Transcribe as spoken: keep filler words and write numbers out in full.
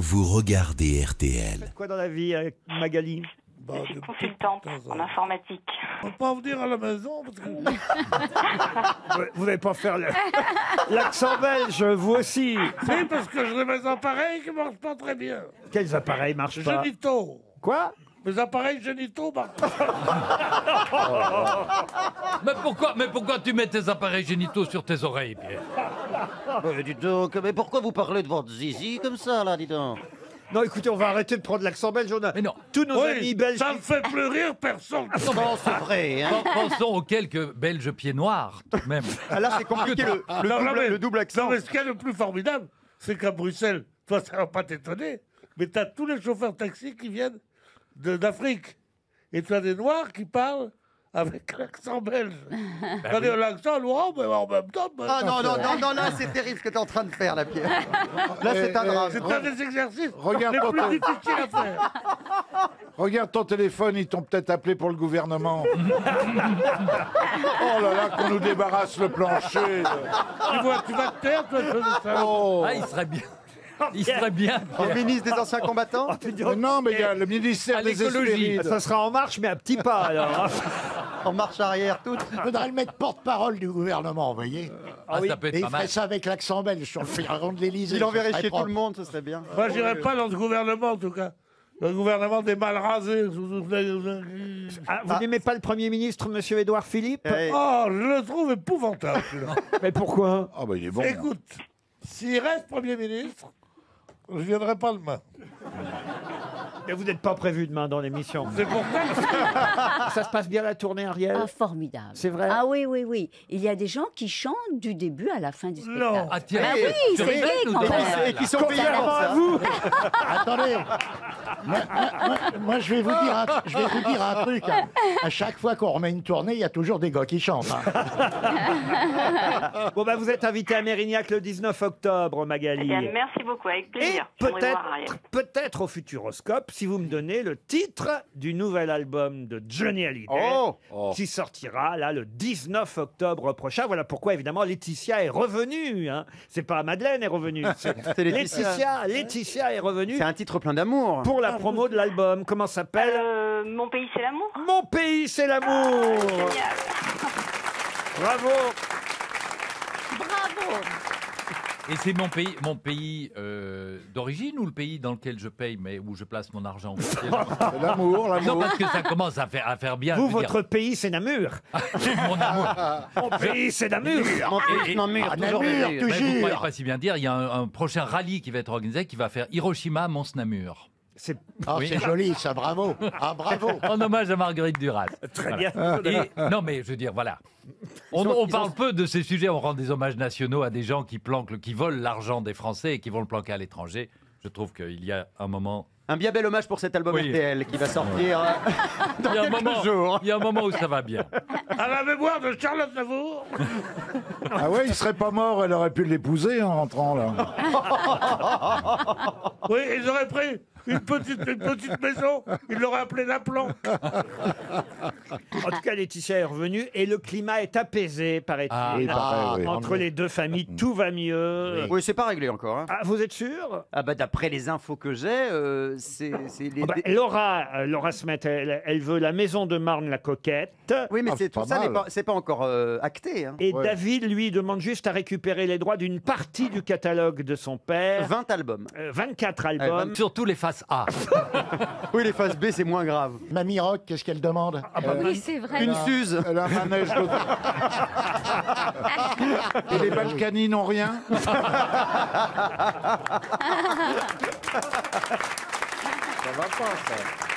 vous regardez R T L. Vous faites quoi dans la vie, Magali? Bah, je suis consultante en informatique. On ne peut pas venir à la maison parce que... Vous n'allez pas faire l'accent le... belge, vous aussi. Oui, parce que j'ai mes appareils qui ne marchent pas très bien. Quels appareils marchent pas? Génitaux. Quoi? Mes appareils génitaux marchent pas. mais, pourquoi, mais pourquoi tu mets tes appareils génitaux sur tes oreilles, Pierre? Mais dis donc, mais pourquoi vous parlez de votre zizi comme ça, là, dis donc? Non, écoutez, on va arrêter de prendre l'accent belge. On a mais non. Tous nos oui, amis belges. Ça ne fait plus rire personne. Non, non c'est vrai. Hein. Pensons aux quelques Belges pieds noirs, tout de même. Ah là, c'est compliqué le, le, non, double, non, mais, le double accent. Non, mais ce qu'il y a de plus formidable, c'est qu'à Bruxelles, toi, ça ne va pas t'étonner, mais tu as tous les chauffeurs taxis qui viennent d'Afrique. Et tu as des Noirs qui parlent avec l'accent belge. Ben oui. L'accent lourd, mais en même temps... Ben... Ah non, non, non, non, là, c'est terrible ce que t'es en train de faire, la Pierre. Là, c'est un drame. C'est un des exercices regarde les plus difficiles à faire. Regarde ton téléphone, ils t'ont peut-être appelé pour le gouvernement. Oh là là, qu'on nous débarrasse le plancher. Tu vois, tu vas te taire, toi, je oh. Ah, il serait bien. Il serait bien. Le ministre des anciens combattants? Mais non, mais il y a le ministère des écologies. Ça sera En Marche, mais à petits pas, alors. En marche arrière, tout. Il faudrait le mettre porte-parole du gouvernement, vous voyez. Ah oui. Et il ferait ça avec l'accent belge sur le perron de l'Élysée. Il enverrait chez tout le monde, ce serait bien. Moi, j'irais pas dans ce gouvernement, en tout cas. Le gouvernement des mal rasés. Ah, vous ah. n'aimez pas le Premier ministre, monsieur Édouard Philippe? hey. Oh, je le trouve épouvantable. Mais pourquoi? Oh, bah, il est bon. Écoute, s'il reste Premier ministre... Je ne viendrai pas demain. Mais vous n'êtes pas prévu demain dans l'émission. C'est pour ça. Ça se passe bien la tournée, Ariel? Ah, formidable. C'est vrai? Ah oui, oui, oui. Il y a des gens qui chantent du début à la fin du spectacle. Non. Ah, tiens, ah oui, c'est vrai quand même. Et qui sont payés à vous. Attendez. Moi, moi, moi, je vais vous dire un, je vais vous dire un truc. Hein. À chaque fois qu'on remet une tournée, il y a toujours des gars qui chantent. Hein. Bon, ben, bah, vous êtes invité à Mérignac le dix-neuf octobre, Magali. Eh bien, merci beaucoup, avec plaisir. Peut-être peut-être au Futuroscope, si vous me donnez le titre du nouvel album de Johnny Hallyday, oh, oh. qui sortira là le dix-neuf octobre prochain. Voilà pourquoi, évidemment, Laetitia est revenue. Hein. C'est pas Madeleine est revenue. C'est Laetitia. Laetitia est revenue. C'est un titre plein d'amour. Pour la promo de l'album, comment s'appelle? euh, Mon pays c'est l'amour. Mon pays c'est l'amour. Ah, bravo. Bravo. Et c'est mon pays, mon pays euh, d'origine ou le pays dans lequel je paye, mais où je place mon argent? L'amour, l'amour. Non, parce que ça commence à faire, à faire bien. Vous, votre dire. Pays, c'est Namur. Mon amour. Mon pays, c'est Namur. Et, et, Namur, ah, toujours. Namur, mais, mais vous pourrez pas si bien dire, il y a un, un prochain rallye qui va être organisé, qui va faire Hiroshima, Mons, Namur. C'est oh, oui. joli, ça, bravo. Ah, bravo. En hommage à Marguerite Duras. Très bien. Voilà. Et, non, mais je veux dire, voilà. On, sont, on parle sont... peu de ces sujets, on rend des hommages nationaux à des gens qui, planquent, qui volent l'argent des Français et qui vont le planquer à l'étranger. Je trouve qu'il y a un moment... Un bien bel hommage pour cet album oui. R T L qui va sortir ouais. dans il y a quelques moment, jours. Il y a un moment où ça va bien. À la mémoire de Charles Lavour. Ah ouais, il serait pas mort, elle aurait pu l'épouser en rentrant là. Oui, ils auraient pris une petite, une petite maison, ils l'auraient appelée la planque. En tout cas, Laetitia est revenue et le climat est apaisé, paraît-il. Ah, oui, ah, oui, entre oui. les deux familles, tout va mieux. Oui, c'est pas réglé encore. Hein. Ah, vous êtes sûr? Ah bah, d'après les infos que j'ai... Euh... C est, c est les... oh bah, Laura, Laura Smet, elle, elle veut la maison de Marne la coquette. Oui, mais ah, c'est tout ça, c'est pas encore euh, acté. Hein. Et ouais. David, lui, demande juste à récupérer les droits d'une partie du catalogue de son père. vingt albums. Euh, vingt-quatre albums. Euh, vingt... Surtout les faces A. Oui, les faces B, c'est moins grave. Mamie Rock, qu'est-ce qu'elle demande? ah, bah, euh, Oui, c'est vrai. Une Suze. Elle a un manège de... Et les Balkany n'ont rien. Ça va pas, ça.